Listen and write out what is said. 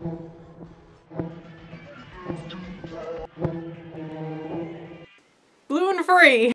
Blue and free.